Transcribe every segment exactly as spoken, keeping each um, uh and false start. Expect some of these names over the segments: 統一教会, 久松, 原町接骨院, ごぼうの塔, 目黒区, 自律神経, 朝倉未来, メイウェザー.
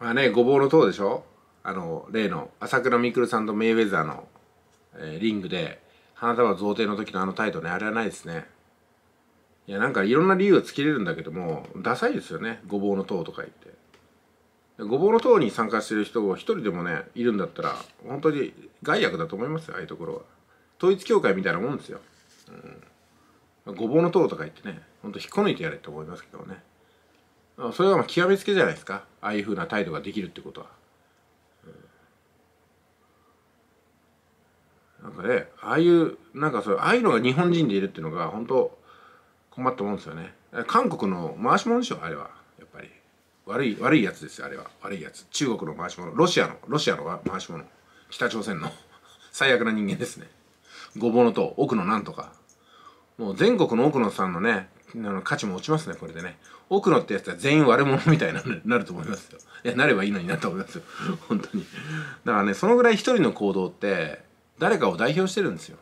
まあね、ごぼうの塔でしょ、あの例の朝倉未来さんとメイウェザーの、えー、リングで花束贈呈の時のあの態度ね、あれはないですね。いや、なんかいろんな理由をつけれるんだけども、ダサいですよね、ごぼうの塔とか言って。ごぼうの塔に参加してる人が一人でもねいるんだったら、本当に害悪だと思いますよ、ああいうところは。統一教会みたいなもんですよ、うん、ごぼうの塔とか言ってね、ほんと引っこ抜いてやれって思いますけどね。それはまあ極めつけじゃないですか、ああいうふうな態度ができるってことは、うん、なんかね、ああいうなんかそう、ああいうのが日本人でいるっていうのが本当困ったもんですよね。韓国の回し者でしょ、あれは。やっぱり悪い悪いやつですよ、あれは。悪いやつ、中国の回し者、ロシアのロシアの回し者、北朝鮮の最悪な人間ですね。ごぼうの塔、奥のなんとか、もう全国の奥野さんのね価値も落ちますね、これでね。奥野ってやつは全員悪者みたいになると思いますよ。いや、なればいいのになと思いますよ本当に。だからね、そのぐらい一人の行動って誰かを代表してるんですよ。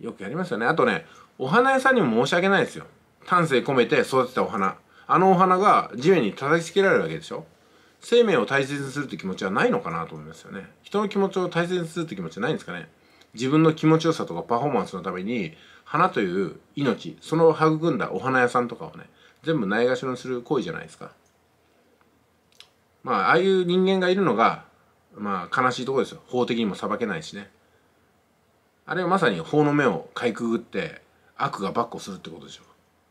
よくやりますよね。あとね、お花屋さんにも申し訳ないですよ。丹精込めて育てたお花、あのお花が地面に叩きつけられるわけでしょ。生命を大切にするって気持ちはないのかなと思いますよね。人の気持ちを大切にするって気持ちはないんですかね。自分の気持ちよさとかパフォーマンスのために、花という命、その育んだお花屋さんとかをね、全部ないがしろにする行為じゃないですか。まあ、ああいう人間がいるのが、まあ、悲しいところですよ。法的にも裁けないしね。あれはまさに法の目をかいくぐって、悪が跋扈するってことでしょ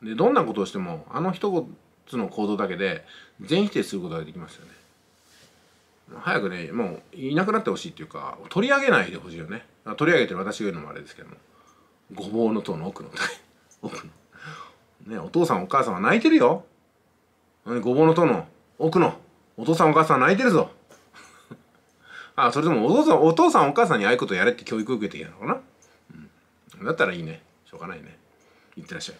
う。で、どんなことをしても、あの一つの行動だけで、全否定することができますよね。早くね、もういなくなってほしいっていうか、取り上げないでほしいよね。取り上げてる私が言うのもあれですけども、ごぼうの塔の奥の奥のね、お父さんお母さんは泣いてるよ、ごぼうの塔の奥のお父さんお母さんは泣いてるぞあ、それでもお父さんお父さんお母さんにああいうことやれって教育を受けているのかな、うん、だったらいいね、しょうがないね。いってらっしゃい。